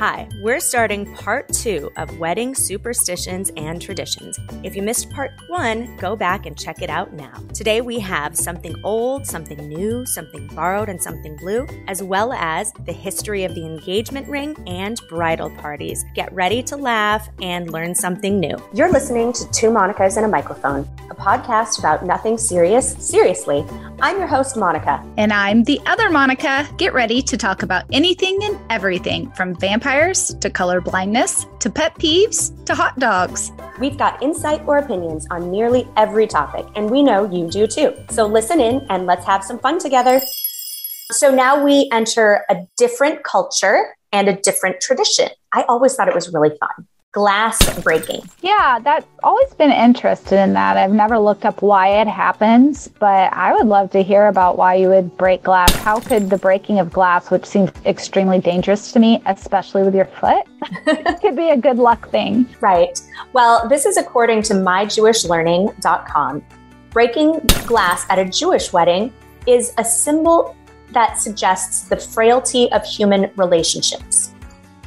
Hi, we're starting part 2 of Wedding Superstitions and Traditions. If you missed part 1, go back and check it out now. Today we have something old, something new, something borrowed, and something blue, as well as the history of the engagement ring and bridal parties. Get ready to laugh and learn something new. You're listening to Two Monicas and a Microphone, a podcast about nothing serious, seriously. I'm your host, Monica. And I'm the other Monica. Get ready to talk about anything and everything, from vampires to color blindness to pet peeves to hot dogs. We've got insight or opinions on nearly every topic, and we know you do too. So listen in and let's have some fun together. So now we enter a different culture and a different tradition. I always thought it was really fun. Glass breaking. Yeah, that's always been interested in that. I've never looked up why it happens, but I would love to hear about why you would break glass. How could the breaking of glass, which seems extremely dangerous to me, especially with your foot, could be a good luck thing? Right. Well, this is according to myjewishlearning.com. Breaking glass at a Jewish wedding is a symbol that suggests the frailty of human relationships.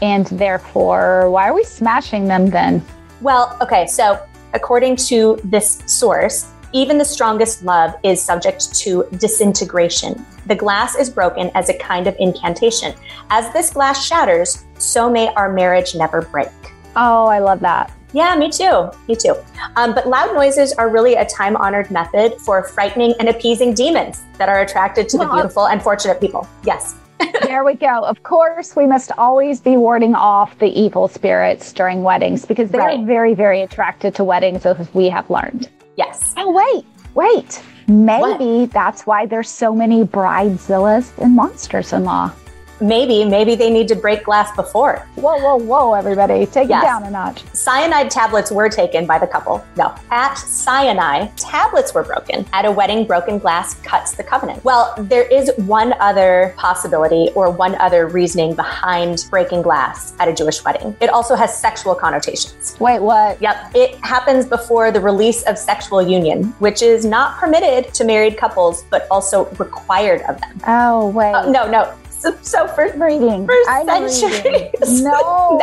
And therefore, why are we smashing them then? Well, okay, so according to this source, even the strongest love is subject to disintegration. The glass is broken as a kind of incantation. As this glass shatters, so may our marriage never break. Oh, I love that. Yeah, me too. Me too. But loud noises are really a time-honored method for frightening and appeasing demons that are attracted to the beautiful and fortunate people. Yes. There we go. Of course, we must always be warding off the evil spirits during weddings because they are very, very attracted to weddings, as we have learned. Yes. Oh, wait. Maybe that's why there's so many bridezillas and monsters-in-law. Maybe they need to break glass before. Whoa, everybody. Take it down a notch. Cyanide tablets were taken by the couple. No. At Sinai, tablets were broken. At a wedding, broken glass cuts the covenant. Well, there is one other possibility or one other reasoning behind breaking glass at a Jewish wedding. It also has sexual connotations. Wait, what? Yep. It happens before the release of sexual union, which is not permitted to married couples, but also required of them. Oh, wait. No. So for centuries. No,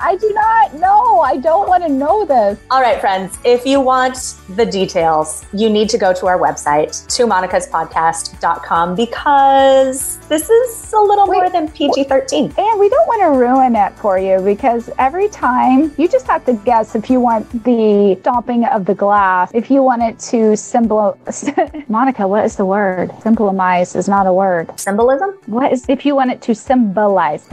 I do not know. I don't want to know this. All right, friends, if you want the details, you need to go to our website, twomonicaspodcast.com, because this is a little more than PG-13. And we don't want to ruin it for you, because every time you just have to guess if you want the stomping of the glass, if you want it to Monica, what is the word? Symbolize is not a word. Symbolism? What is if you want it to symbolize, If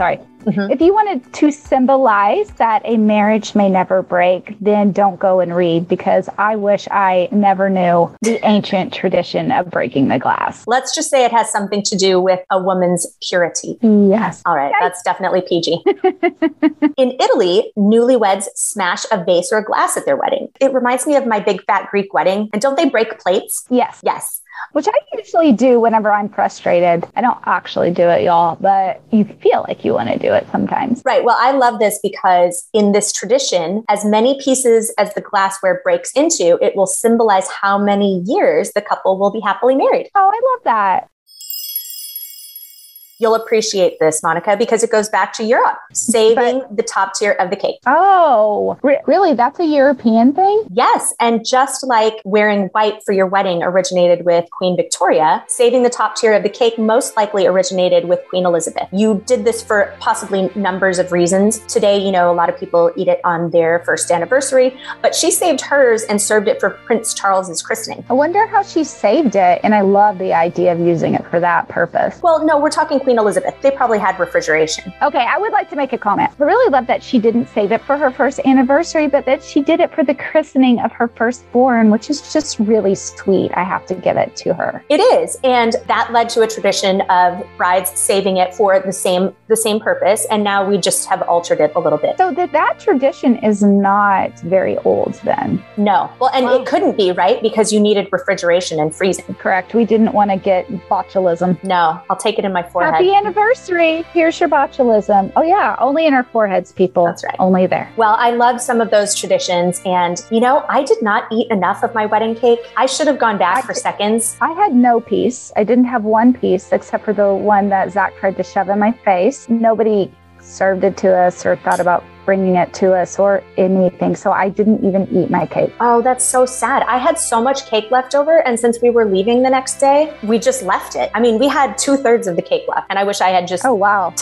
you wanted to symbolize that a marriage may never break, then don't go and read, because I wish I never knew the ancient tradition of breaking the glass. Let's just say it has something to do with a woman's purity. Yes. All right. That's definitely PG. In Italy, newlyweds smash a vase or a glass at their wedding. It reminds me of my big fat Greek wedding. And don't they break plates? Yes. Yes. Which I usually do whenever I'm frustrated. I don't actually do it, y'all, but you feel like you want to do it sometimes. Right. Well, I love this because in this tradition, as many pieces as the glassware breaks into, it will symbolize how many years the couple will be happily married. Oh, I love that. You'll appreciate this, Monica, because it goes back to Europe, saving the top tier of the cake. Oh, really? That's a European thing? Yes. And just like wearing white for your wedding originated with Queen Victoria, saving the top tier of the cake most likely originated with Queen Elizabeth. You did this for possibly numbers of reasons. Today, you know, a lot of people eat it on their first anniversary, but she saved hers and served it for Prince Charles's christening. I wonder how she saved it. And I love the idea of using it for that purpose. Well, no, we're talking Queen Elizabeth. They probably had refrigeration. Okay, I would like to make a comment. I really love that she didn't save it for her first anniversary, but that she did it for the christening of her firstborn, which is just really sweet. I have to give it to her. It is. And that led to a tradition of brides saving it for the same purpose. And now we just have altered it a little bit. So that tradition is not very old then. No. Well, and it couldn't be, right? Because you needed refrigeration and freezing. Correct. We didn't want to get botulism. No, I'll take it in my forehead. Happy anniversary. Here's your botulism. Oh, yeah. Only in our foreheads, people. That's right. Only there. Well, I love some of those traditions. And, you know, I did not eat enough of my wedding cake. I should have gone back for seconds. I had no piece. I didn't have one piece except for the one that Zach tried to shove in my face. Nobody served it to us or thought about bringing it to us or anything. So I didn't even eat my cake. Oh, that's so sad. I had so much cake left over. And since we were leaving the next day, we just left it. I mean, we had 2/3 of the cake left. And I wish I had just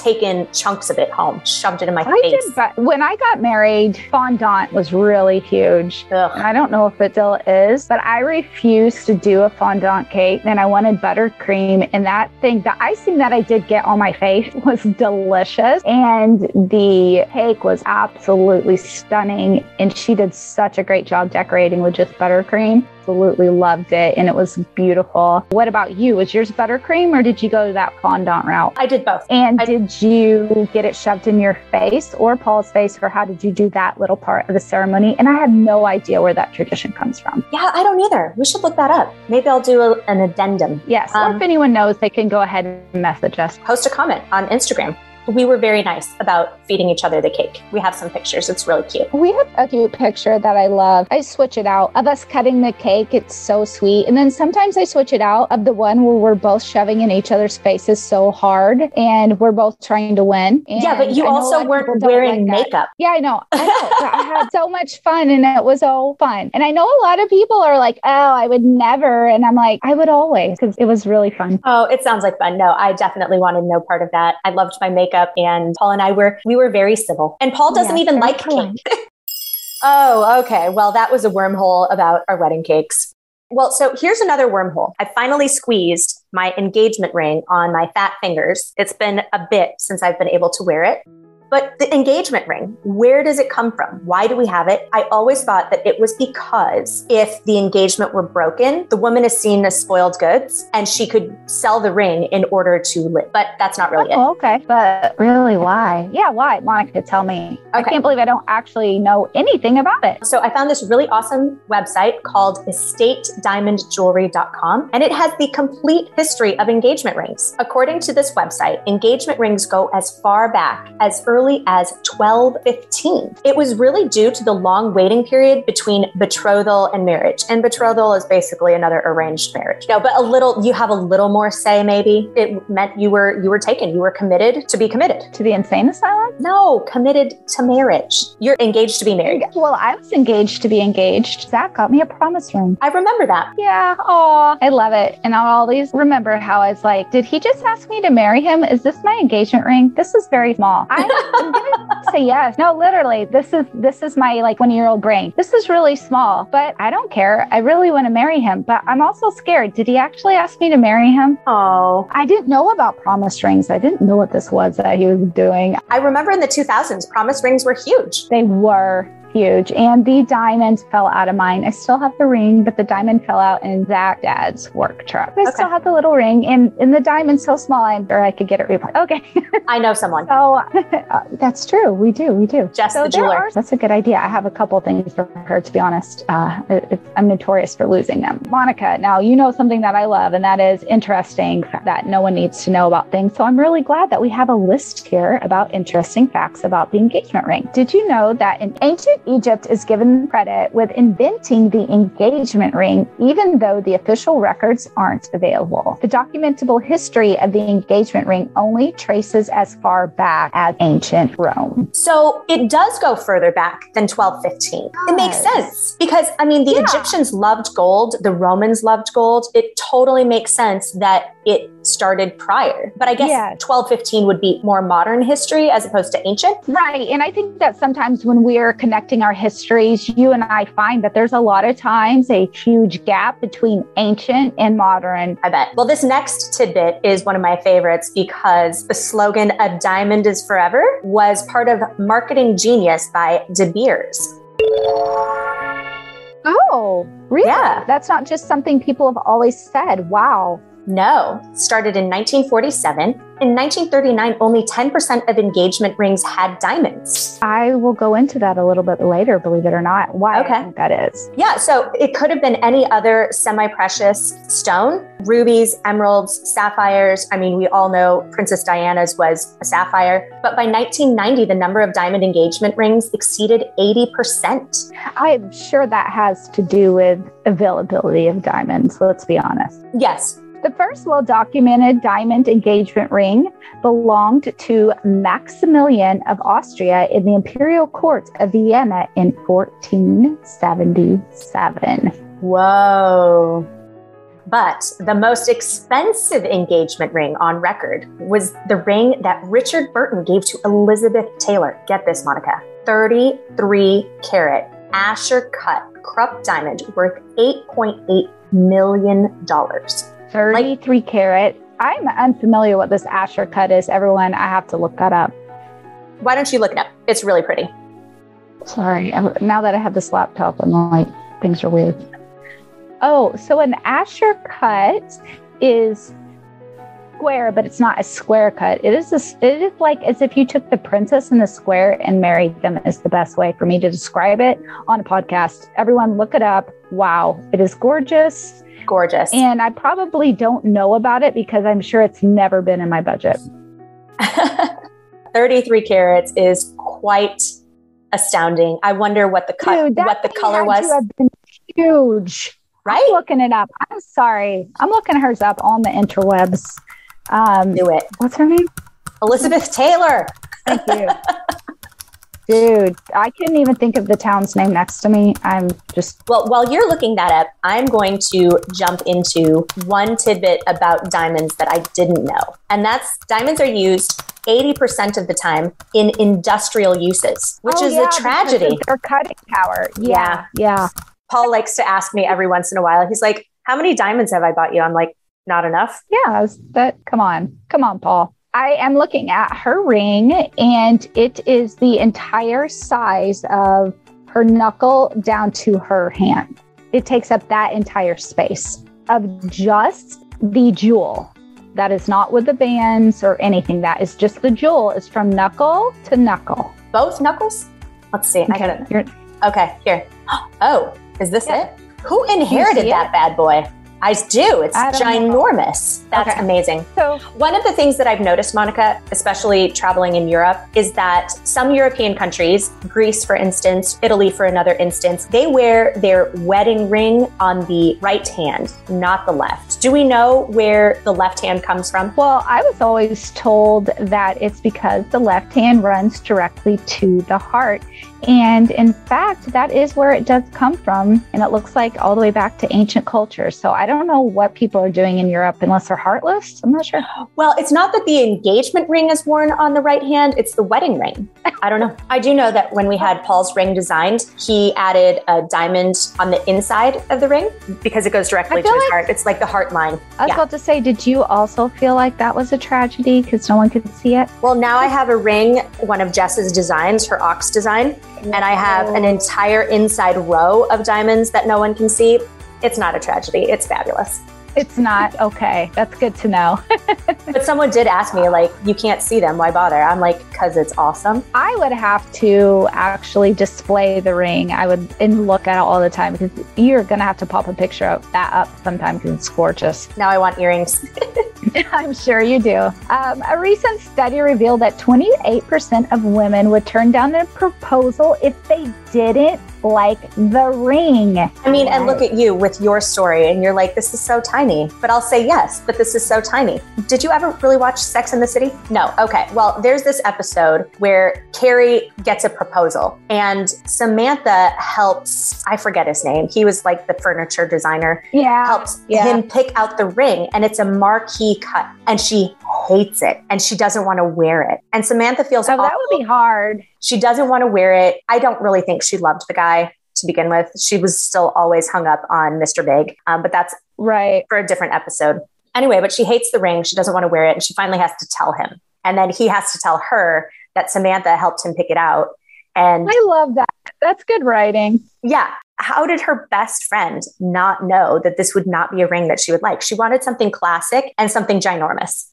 taken chunks of it home, shoved it in my face. When I got married, fondant was really huge. Ugh. I don't know if it still is, but I refused to do a fondant cake. And I wanted buttercream. And that thing, the icing that I did get on my face was delicious. And the cake was absolutely stunning. And she did such a great job decorating with just buttercream. Absolutely loved it. And it was beautiful. What about you? Was yours buttercream or did you go that fondant route? I did both. And did you get it shoved in your face or Paul's face, or how did you do that little part of the ceremony? And I have no idea where that tradition comes from. Yeah, I don't either. We should look that up. Maybe I'll do an addendum. Yes. Or if anyone knows, they can go ahead and message us. Post a comment on Instagram. We were very nice about feeding each other the cake. We have some pictures. It's really cute. We have a cute picture that I love. I switch it out of us cutting the cake. It's so sweet. And then sometimes I switch it out of the one where we're both shoving in each other's faces so hard and we're both trying to win. And yeah, but you also weren't wearing makeup. Yeah, I know. I had so much fun and it was so fun. And I know a lot of people are like, oh, I would never. And I'm like, I would always, because it was really fun. Oh, it sounds like fun. No, I definitely wanted no part of that. I loved my makeup. And Paul and I were very civil. And Paul doesn't even like cake. Oh, okay. Well, that was a wormhole about our wedding cakes. Well, so here's another wormhole. I finally squeezed my engagement ring on my fat fingers. It's been a bit since I've been able to wear it. But the engagement ring, where does it come from? Why do we have it? I always thought that it was because if the engagement were broken, the woman is seen as spoiled goods and she could sell the ring in order to live. But that's not really it. Oh, okay. But really, why? Yeah, why? Monica, tell me. Okay. I can't believe I don't actually know anything about it. So I found this really awesome website called estatediamondjewelry.com, and it has the complete history of engagement rings. According to this website, engagement rings go as far back as early as 1215. It was really due to the long waiting period between betrothal and marriage. And betrothal is basically another arranged marriage. No, but you have a little more say, maybe. It meant you were taken. You were committed to be committed. To the insane asylum? No, committed to marriage. You're engaged to be married. Well, I was engaged to be engaged. Zach got me a promise ring. I remember that. Yeah. Oh, I love it. And I'll always remember how I was like, did he just ask me to marry him? Is this my engagement ring? This is very small. I'm gonna say yes. No, literally, this is my like 1-year-old brain. This is really small, but I don't care. I really want to marry him, but I'm also scared. Did he actually ask me to marry him? Oh, I didn't know about promise rings. I didn't know what this was that he was doing. I remember in the 2000s, promise rings were huge. They were huge. And the diamond fell out of mine. I still have the ring, but the diamond fell out in Zach's dad's work truck. I still have the little ring and the diamond's so small, I'm sure I could get it replaced. Okay. I know someone. So that's true. We do. Jess the jeweler. That's a good idea. I have a couple things for her, to be honest. I'm notorious for losing them. Monica, now you know something that I love, and that is interesting that no one needs to know about things. So I'm really glad that we have a list here about interesting facts about the engagement ring. Did you know that in ancient Egypt is given credit with inventing the engagement ring, even though the official records aren't available? The documentable history of the engagement ring only traces as far back as ancient Rome. So it does go further back than 1215. Yes. It makes sense because, I mean, the Egyptians loved gold. The Romans loved gold. It totally makes sense that it started prior. But I guess 1215 would be more modern history as opposed to ancient. Right. And I think that sometimes when we're connecting our histories, you and I find that there's a lot of times a huge gap between ancient and modern. I bet. Well, this next tidbit is one of my favorites because the slogan, "A diamond is forever," was part of Marketing Genius by De Beers. Oh, really? Yeah. That's not just something people have always said. Wow. No, started in 1947. In 1939, only 10% of engagement rings had diamonds. I will go into that a little bit later, believe it or not, why I think that is. Yeah, so it could have been any other semi-precious stone, rubies, emeralds, sapphires. I mean, we all know Princess Diana's was a sapphire. But by 1990, the number of diamond engagement rings exceeded 80%. I'm sure that has to do with availability of diamonds. Let's be honest. Yes. The first well-documented diamond engagement ring belonged to Maximilian of Austria in the imperial court of Vienna in 1477. Whoa. But the most expensive engagement ring on record was the ring that Richard Burton gave to Elizabeth Taylor. Get this, Monica. 33 carat Asscher cut Krupp diamond worth $8.8 million. 33 carat. I'm unfamiliar with this Asscher cut is. Everyone, I have to look that up. Why don't you look it up? It's really pretty. Sorry. Now that I have this laptop, I'm like, things are weird. Oh, so an Asscher cut is square, but it's not a square cut. It is like as if you took the princess in the square and married them is the best way for me to describe it on a podcast. Everyone look it up. Wow. It is gorgeous. Gorgeous. And I probably don't know about it because I'm sure it's never been in my budget. 33 carats is quite astounding. I wonder what the cut, what the color was. Dude, that had to have been huge. Right? I'm looking it up. I'm sorry. I'm looking hers up on the interwebs. Do it. What's her name? Elizabeth Taylor. Thank you. Dude, I couldn't even think of the town's name next to me. I'm just... Well, while you're looking that up, I'm going to jump into one tidbit about diamonds that I didn't know. And that's diamonds are used 80% of the time in industrial uses, which is a tragedy. Or cutting power. Yeah. Paul likes to ask me every once in a while. He's like, how many diamonds have I bought you? I'm like, not enough. Yeah, come on, Paul. I am looking at her ring and it is the entire size of her knuckle down to her hand. It takes up that entire space of just the jewel. That is not with the bands or anything. That is just the jewel. It's from knuckle to knuckle. Both knuckles? Let's see. Okay, I got it. Okay, here. Oh. Is this it? Who inherited that bad boy? I do. It's ginormous. That's amazing. So one of the things that I've noticed, Monica, especially traveling in Europe, is that some European countries, Greece, for instance, Italy, for another instance, they wear their wedding ring on the right hand, not the left. Do we know where the left hand comes from? Well, I was always told that it's because the left hand runs directly to the heart. And in fact, that is where it does come from. And it looks like all the way back to ancient culture. So I don't know what people are doing in Europe unless they're heartless. I'm not sure. Well, it's not that the engagement ring is worn on the right hand. It's the wedding ring. I don't know. I do know that when we had Paul's ring designed, he added a diamond on the inside of the ring because it goes directly to his heart. It's like the heart line. I was about to say, did you also feel like that was a tragedy because no one could see it? Well, now I have a ring, one of Jess's designs, her ox design. And I have an entire inside row of diamonds that no one can see. It's not a tragedy. It's fabulous. It's not. Okay. That's good to know. But someone did ask me, like, you can't see them. Why bother? I'm like, because it's awesome. I would have to actually display the ring. I would look at it all the time because you're going to have to pop a picture of that up sometime because it's gorgeous. Now I want earrings. I'm sure you do. A recent study revealed that 28% of women would turn down a proposal if they didn't like the ring. I mean, and look at you with your story and you're like, this is so tiny, but I'll say yes, but this is so tiny. Did you ever really watch Sex and the City? No. Okay. Well, there's this episode where Carrie gets a proposal and Samantha helps, I forget his name. He was like the furniture designer. Yeah. Helps him pick out the ring and it's a marquee cut and she hates it and she doesn't want to wear it. And Samantha feels awful. That would be hard. She doesn't want to wear it. I don't really think she loved the guy to begin with. She was still always hung up on Mr. Big, but that's right for a different episode. Anyway, but she hates the ring. She doesn't want to wear it. And she finally has to tell him. And then he has to tell her that Samantha helped him pick it out. And I love that. That's good writing. Yeah. How did her best friend not know that this would not be a ring that she would like? She wanted something classic and something ginormous.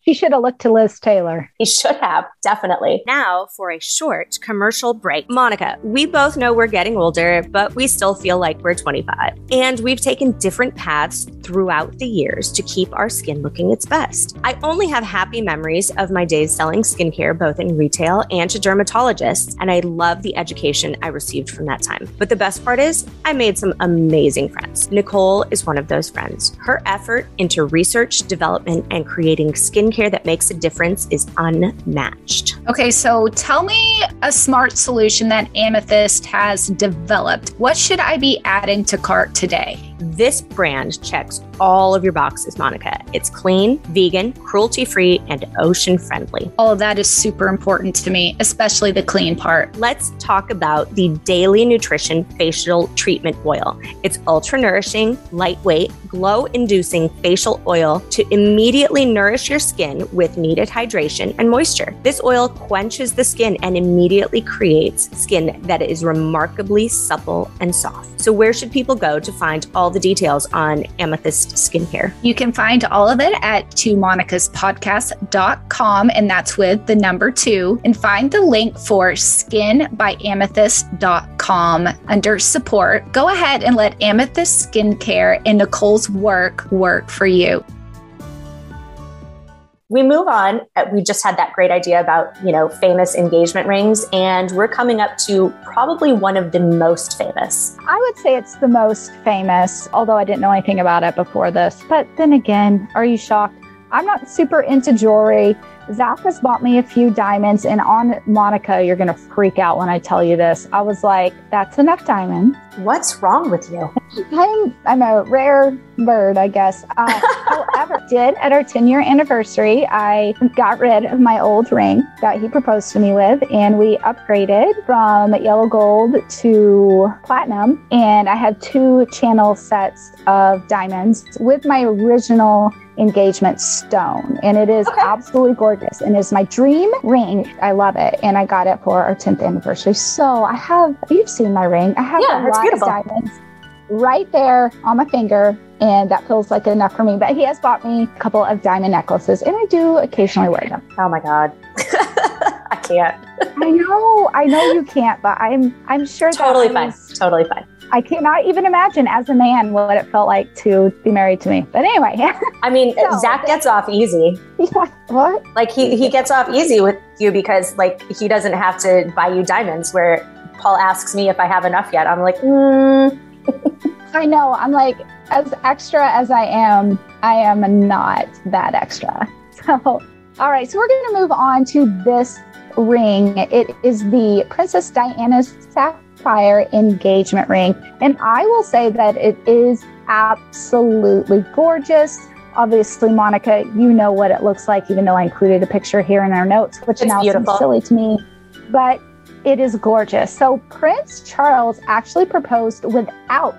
He should have looked to Liz Taylor. He should have, definitely. Now for a short commercial break. Monica, we both know we're getting older, but we still feel like we're 25. And we've taken different paths throughout the years to keep our skin looking its best. I only have happy memories of my days selling skincare, both in retail and to dermatologists. And I love the education I received from that time. But the best best part is I made some amazing friends. Nicole is one of those friends. Her effort into research, development, and creating skincare that makes a difference is unmatched. Okay, so tell me a smart solution that Amethyst has developed. What should I be adding to cart today? This brand checks all of your boxes, Monica. It's clean, vegan, cruelty-free, and ocean-friendly. Oh, that is super important to me, especially the clean part. Let's talk about the Daily Nutrition Facial Treatment Oil. It's ultra-nourishing, lightweight, glow-inducing facial oil to immediately nourish your skin with needed hydration and moisture. This oil quenches the skin and immediately creates skin that is remarkably supple and soft. So where should people go to find all the details on Amethyst Skincare? You can find all of it at twomonicaspodcast.com, and that's with the number 2, and find the link for Skin by Amethyst.com under support. Go ahead and let Amethyst Skincare and Nicole's work for you. We move on. We just had that great idea about, famous engagement rings, and we're coming up to probably one of the most famous. I would say it's the most famous, although I didn't know anything about it before this. But then again, are you shocked? I'm not super into jewelry. Zach has bought me a few diamonds, and on Monica, you're going to freak out when I tell you this. I was like, that's enough diamond. What's wrong with you? I'm a rare bird, I guess. However, did at our 10-year anniversary, I got rid of my old ring that he proposed to me with, and we upgraded from yellow gold to platinum. And I had 2 channel sets of diamonds with my original engagement stone, and it is absolutely gorgeous and is my dream ring. I love it, and I got it for our 10th anniversary. So you've seen my ring. I have a lot of diamonds right there on my finger, and that feels like enough for me. But he has bought me a couple of diamond necklaces, and I do occasionally wear them. Oh my God. I can't. I know you can't, but I'm sure totally that totally fine. I cannot even imagine as a man what it felt like to be married to me. But anyway. So, Zach gets off easy. Yeah. What? Like he gets off easy with you because he doesn't have to buy you diamonds, where Paul asks me if I have enough yet. I'm like, I know. I'm like, as extra as I am not that extra. So, all right. So we're going to move on to this ring. It is the Princess Diana's Sapphire engagement ring. And I will say that it is absolutely gorgeous. Obviously, Monica, you know what it looks like, even though I included a picture here in our notes, which now seems silly to me, but it is gorgeous. So Prince Charles actually proposed without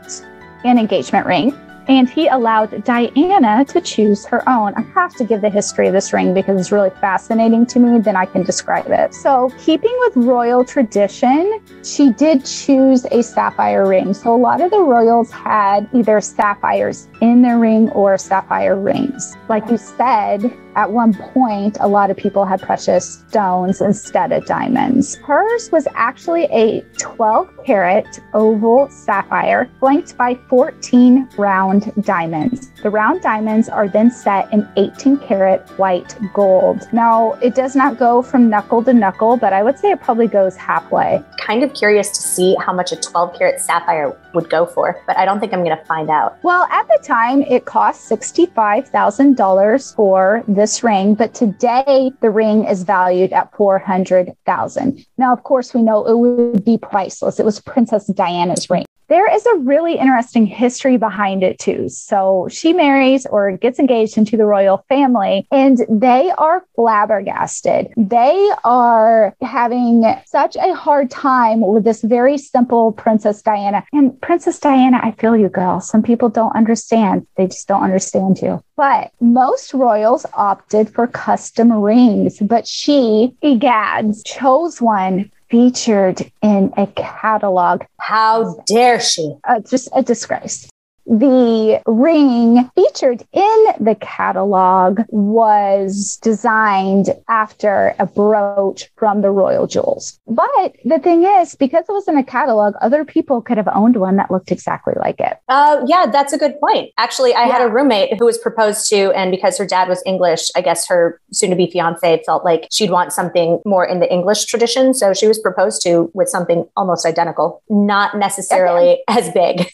an engagement ring, and he allowed Diana to choose her own. I have to give the history of this ring because it's really fascinating to me. Then I can describe it. So keeping with royal tradition, she did choose a sapphire ring. So a lot of the royals had either sapphires in their ring or sapphire rings. Like you said, at one point, a lot of people had precious stones instead of diamonds. Hers was actually a 12-carat oval sapphire flanked by 14 round diamonds. The round diamonds are then set in 18-karat white gold. Now, it does not go from knuckle to knuckle, but I would say it probably goes halfway. Kind of curious to see how much a 12-karat sapphire would go for, but I don't think I'm going to find out. Well, at the time, it cost $65,000 for this ring, but today the ring is valued at $400,000. Now, of course, we know it would be priceless. It was Princess Diana's ring. There is a really interesting history behind it too. So she marries or gets engaged into the royal family, and they are flabbergasted. They are having such a hard time with this very simple Princess Diana. And Princess Diana, I feel you, girl. Some people don't understand. They just don't understand you. But most royals opted for custom rings, but she, egads, chose one featured in a catalog. How dare she? Just a disgrace. The ring featured in the catalog was designed after a brooch from the royal jewels. But the thing is, because it was in a catalog, other people could have owned one that looked exactly like it. Yeah, that's a good point. Actually, I had a roommate who was proposed to, and because her dad was English, I guess her soon-to-be fiance felt like she'd want something more in the English tradition. So she was proposed to with something almost identical, not necessarily as big.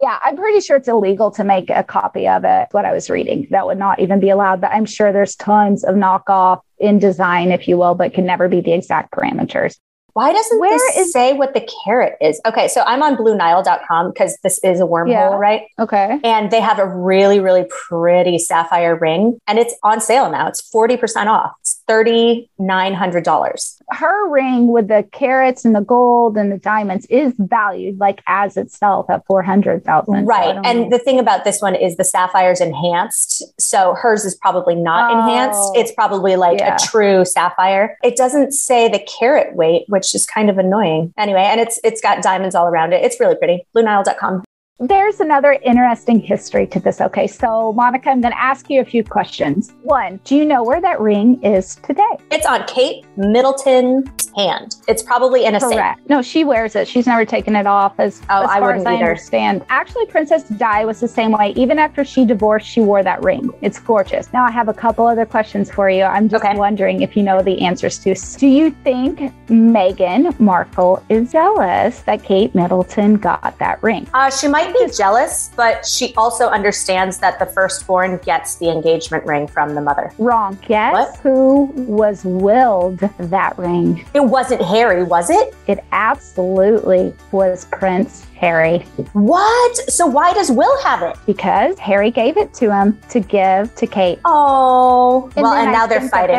Yeah, I'm pretty sure it's illegal to make a copy of it. What I was reading, that would not even be allowed. But I'm sure there's tons of knockoff in design, if you will, but can never be the exact parameters. Why doesn't this say what the carat is? Okay, so I'm on BlueNile.com because this is a wormhole, right? Okay. And they have a really, really pretty sapphire ring. And it's on sale now. It's 40% off. It's $3,900. Her ring with the carats and the gold and the diamonds is valued like as itself at $400,000. Right. So and the thing about this one is the sapphire's enhanced. So hers is probably not enhanced. It's probably like a true sapphire. It doesn't say the carat weight, which is kind of annoying. Anyway, and it's got diamonds all around it. It's really pretty. BlueNile.com. There's another interesting history to this. Okay, so Monica, I'm going to ask you a few questions. One, do you know where that ring is today? It's on Kate Middleton's hand. It's probably in a safe. No, she wears it. She's never taken it off as I far as I understand. Actually, Princess Di was the same way. Even after she divorced, she wore that ring. It's gorgeous. Now I have a couple other questions for you. I'm just wondering if you know the answers to. Do you think Meghan Markle is jealous that Kate Middleton got that ring? She might be jealous, but she also understands that the firstborn gets the engagement ring from the mother. Wrong. Guess who was willed that ring? It wasn't Harry, was it? It absolutely was Prince Harry. What? So why does Will have it? Because Harry gave it to him to give to Kate. Oh, and well, and now they're fighting.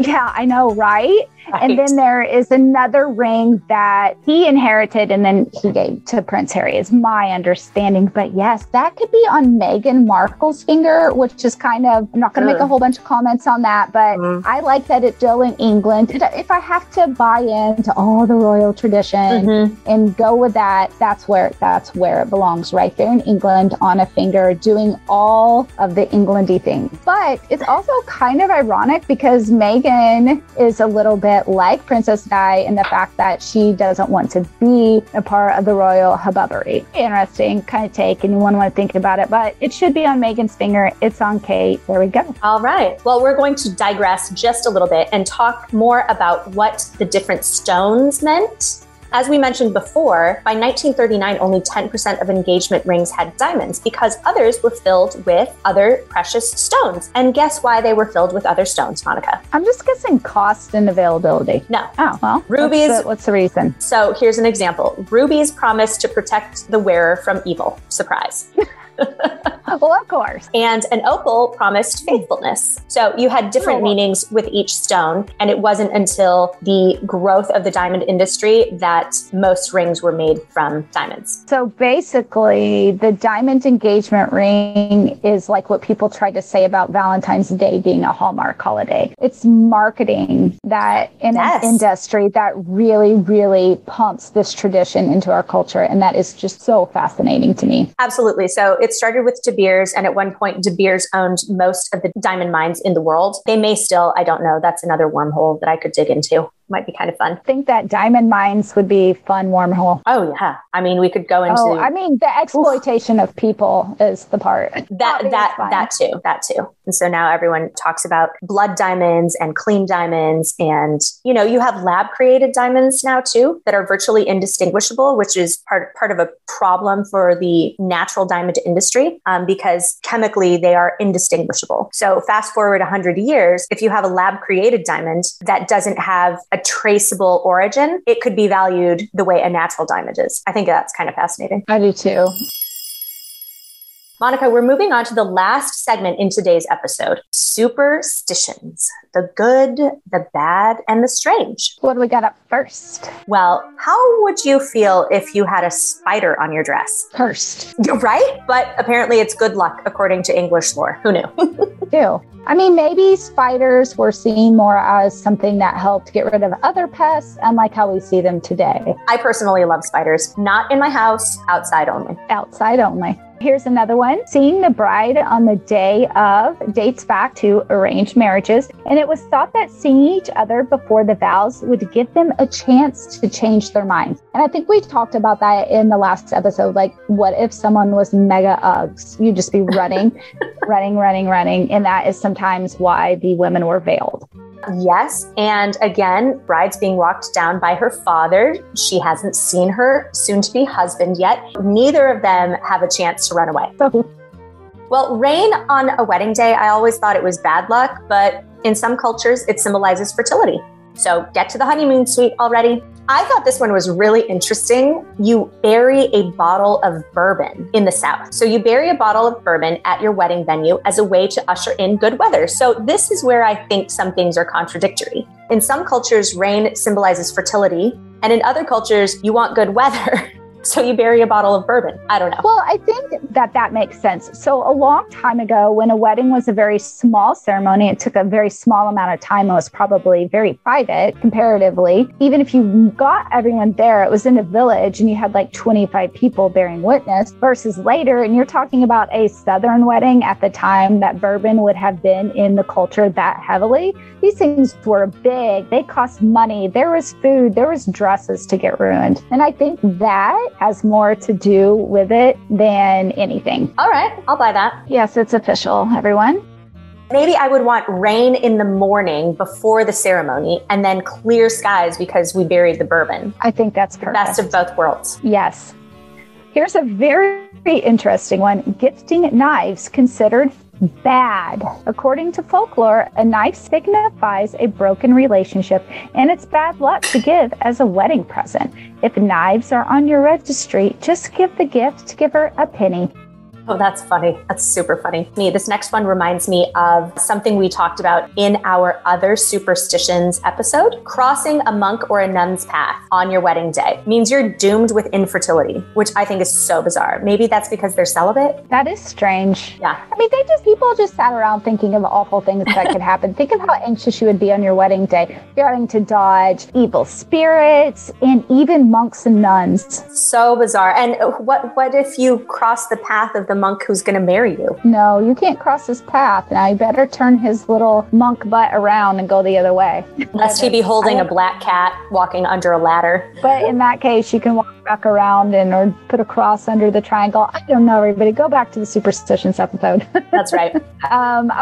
Yeah, I know, right? And then there is another ring that he inherited and then he gave to Prince Harry, is my understanding. But yes, that could be on Meghan Markle's finger, which is kind of, I'm not going to make a whole bunch of comments on that, but I like that it's still in England. If I have to buy into all the royal tradition and go with that, that's where it belongs, right there in England on a finger, doing all of the Englandy things. But it's also kind of ironic because Meghan is a little bit like Princess Di and the fact that she doesn't want to be a part of the royal hubbubbery. Interesting kind of take, and you want to think about it, but it should be on Meghan's finger. It's on Kate. There we go. All right. Well, we're going to digress just a little bit and talk more about what the different stones meant. As we mentioned before, by 1939, only 10% of engagement rings had diamonds because others were filled with other precious stones. And guess why they were filled with other stones, Monica? I'm just guessing cost and availability. No. Oh, well. Rubies. What's the reason? So here's an example. Rubies promised to protect the wearer from evil. Surprise. Well, of course. And an opal promised faithfulness. So you had different meanings with each stone. And it wasn't until the growth of the diamond industry that most rings were made from diamonds. So basically, the diamond engagement ring is like what people try to say about Valentine's Day being a Hallmark holiday. It's marketing that in an industry that really, really pumps this tradition into our culture. And that is just so fascinating to me. Absolutely. So it started with De Beers, and at one point, De Beers owned most of the diamond mines in the world. They may still, I don't know. That's another wormhole that I could dig into. Might be kind of fun. I think that diamond mines would be fun wormhole. Oh, yeah. I mean, we could go into... Oh, I mean, the exploitation of people is the part. That too. And so now everyone talks about blood diamonds and clean diamonds. And, you know, you have lab-created diamonds now, too, that are virtually indistinguishable, which is part of a problem for the natural diamond industry because chemically they are indistinguishable. So fast forward 100 years, if you have a lab-created diamond that doesn't have a traceable origin, it could be valued the way a natural diamond is. I think that's kind of fascinating. I do too. Monica, we're moving on to the last segment in today's episode, superstitions, the good, the bad, and the strange. What do we got up first? Well, how would you feel if you had a spider on your dress? Cursed. Right? But apparently it's good luck, according to English lore. Who knew? Ew. I mean, maybe spiders were seen more as something that helped get rid of other pests, unlike how we see them today. I personally love spiders. Not in my house, outside only. Outside only. Here's another one. Seeing the bride on the day of dates back to arranged marriages. And it was thought that seeing each other before the vows would give them a chance to change their minds. And I think we talked about that in the last episode. Like, what if someone was mega uggs? You'd just be running, running. And that is sometimes why the women were veiled. Yes. And again, bride's being walked down by her father. She hasn't seen her soon-to-be husband yet. Neither of them have a chance to run away. Well, rain on a wedding day, I always thought it was bad luck, but in some cultures, it symbolizes fertility. So get to the honeymoon suite already. I thought this one was really interesting. You bury a bottle of bourbon in the South. So you bury a bottle of bourbon at your wedding venue as a way to usher in good weather. So this is where I think some things are contradictory. In some cultures, rain symbolizes fertility. And in other cultures, you want good weather. So you bury a bottle of bourbon. I don't know. Well, I think that makes sense. So a long time ago, when a wedding was a very small ceremony, it took a very small amount of time. It was probably very private comparatively. Even if you got everyone there, it was in a village and you had like 25 people bearing witness versus later. And you're talking about a Southern wedding at the time that bourbon would have been in the culture that heavily. These things were big. They cost money. There was food. There was dresses to get ruined. And I think that has more to do with it than anything. All right, I'll buy that. Yes, it's official, everyone. Maybe I would want rain in the morning before the ceremony and then clear skies because we buried the bourbon. I think that's perfect. The best of both worlds. Yes. Here's a very interesting one. Gifting knives considered bad. According to folklore, a knife signifies a broken relationship and it's bad luck to give as a wedding present. If knives are on your registry, just give the gift giver a penny. Oh, that's funny. That's super funny. This next one reminds me of something we talked about in our other superstitions episode. Crossing a monk or a nun's path on your wedding day means you're doomed with infertility, which I think is so bizarre. Maybe that's because they're celibate. That is strange. Yeah. I mean, people just sat around thinking of awful things that could happen. Think of how anxious you would be on your wedding day. You're having to dodge evil spirits and even monks and nuns. So bizarre. And what if you cross the path of the monk who's going to marry you? No, you can't cross his path. Now you better turn his little monk butt around and go the other way. Unless he be holding a black cat walking under a ladder. But in that case, you can walk back around or put a cross under the triangle. I don't know, everybody. Go back to the superstitions episode. That's right.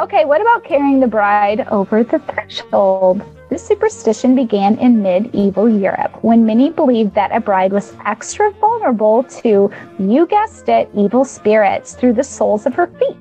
Okay, what about carrying the bride over the threshold? This superstition began in medieval Europe when many believed that a bride was extra vulnerable to, you guessed it, evil spirits through the soles of her feet.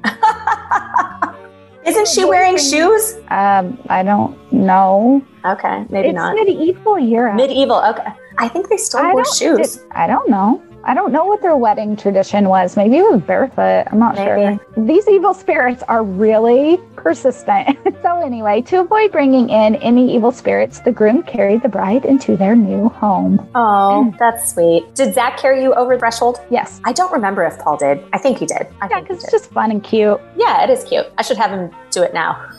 Isn't she wearing shoes? I don't know. Okay, maybe it's not. It's medieval Europe. Medieval, okay. I think they still wore shoes. I don't know. I don't know what their wedding tradition was. Maybe it was barefoot. I'm not sure. These evil spirits are really persistent. So anyway, to avoid bringing in any evil spirits, the groom carried the bride into their new home. Oh, that's sweet. Did Zach carry you over the threshold? Yes. I don't remember if Paul did. I think he did. Yeah, because it's just fun and cute. Yeah, it is cute. I should have him do it now.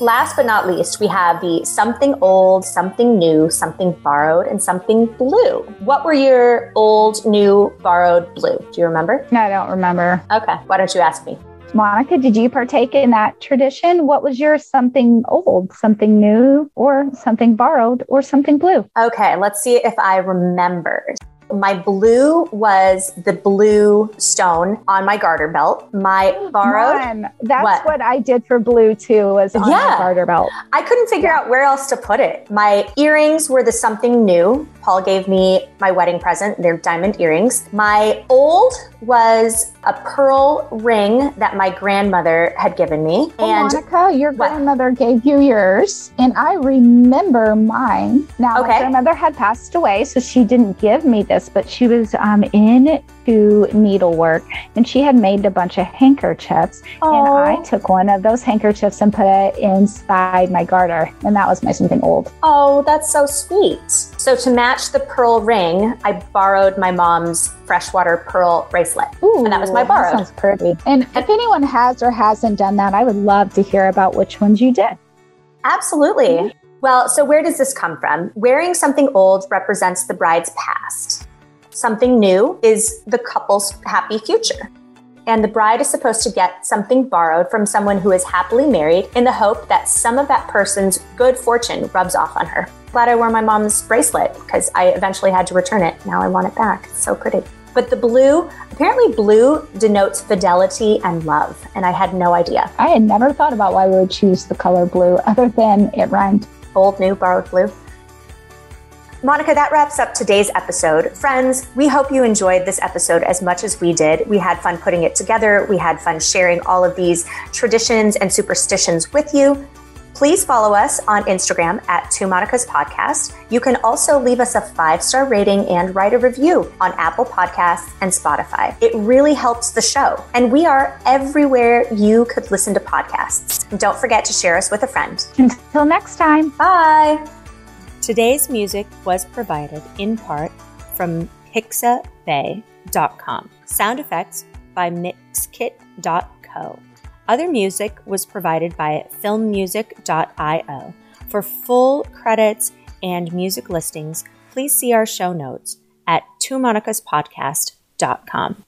Last but not least, we have the something old, something new, something borrowed, and something blue. What were your old, new, borrowed, blue? Do you remember? No, I don't remember. Okay. Why don't you ask me? Monica, did you partake in that tradition? What was your something old, something new, or something borrowed, or something blue? Okay. Let's see if I remember. My blue was the blue stone on my garter belt. My borrowed. That's what I did for blue too, was on my garter belt. I couldn't figure out where else to put it. My earrings were the something new. Paul gave me my wedding present. They're diamond earrings. My old was a pearl ring that my grandmother had given me. Well, and Monica, your grandmother gave you yours. And I remember mine. Now, my grandmother had passed away, so she didn't give me this this, but she was into needlework, and she had made a bunch of handkerchiefs. Aww. And I took one of those handkerchiefs and put it inside my garter, and that was my something old. Oh, that's so sweet. So to match the pearl ring, I borrowed my mom's freshwater pearl bracelet. Ooh, and that was my borrowed. That sounds pretty. And if anyone has or hasn't done that, I would love to hear about which ones you did. Absolutely. Mm-hmm. Well, so where does this come from? Wearing something old represents the bride's past. Something new is the couple's happy future. And the bride is supposed to get something borrowed from someone who is happily married in the hope that some of that person's good fortune rubs off on her. Glad I wore my mom's bracelet because I eventually had to return it. Now I want it back. It's so pretty. But the blue, apparently blue denotes fidelity and love. And I had no idea. I had never thought about why we would choose the color blue other than it rhymed. Old, new, borrowed, blue. Monica, that wraps up today's episode. Friends, we hope you enjoyed this episode as much as we did. We had fun putting it together. We had fun sharing all of these traditions and superstitions with you. Please follow us on Instagram at Two Monicas Podcast. You can also leave us a 5-star rating and write a review on Apple Podcasts and Spotify. It really helps the show. And we are everywhere you could listen to podcasts. And don't forget to share us with a friend. Until next time. Bye. Today's music was provided in part from pixabay.com. Sound effects by mixkit.co. Other music was provided by filmmusic.io. For full credits and music listings, please see our show notes at twomonicaspodcast.com.